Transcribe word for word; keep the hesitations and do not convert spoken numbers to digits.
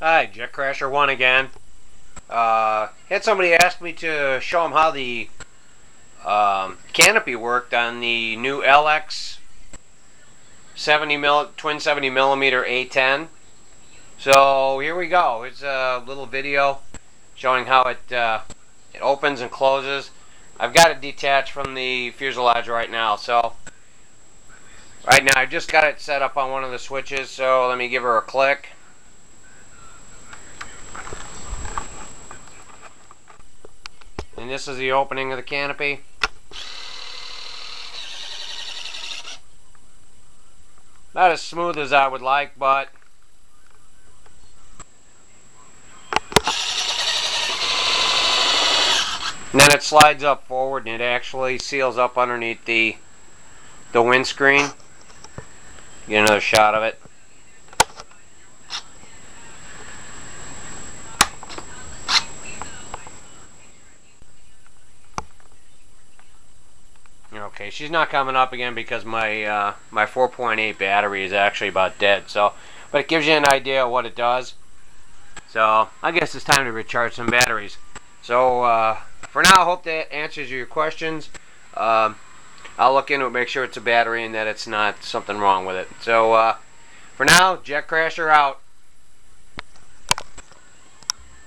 Hi, Jet Crasher one again. Uh, had somebody ask me to show them how the um, canopy worked on the new L X seventy mil, twin seventy millimeter A ten. So here we go. It's a little video showing how it uh, it opens and closes. I've got it detached from the fuselage right now. So right now I just got it set up on one of the switches. So let me give her a click. And this is the opening of the canopy. Not as smooth as I would like, but and then it slides up forward and it actually seals up underneath the the windscreen. Get another shot of it. Okay, she's not coming up again because my uh, my four point eight battery is actually about dead. So, but it gives you an idea of what it does. So I guess it's time to recharge some batteries. So uh, for now, I hope that answers your questions. Um, I'll look into it, make sure it's a battery and that it's not something wrong with it. So uh, for now, Jet Crasher out.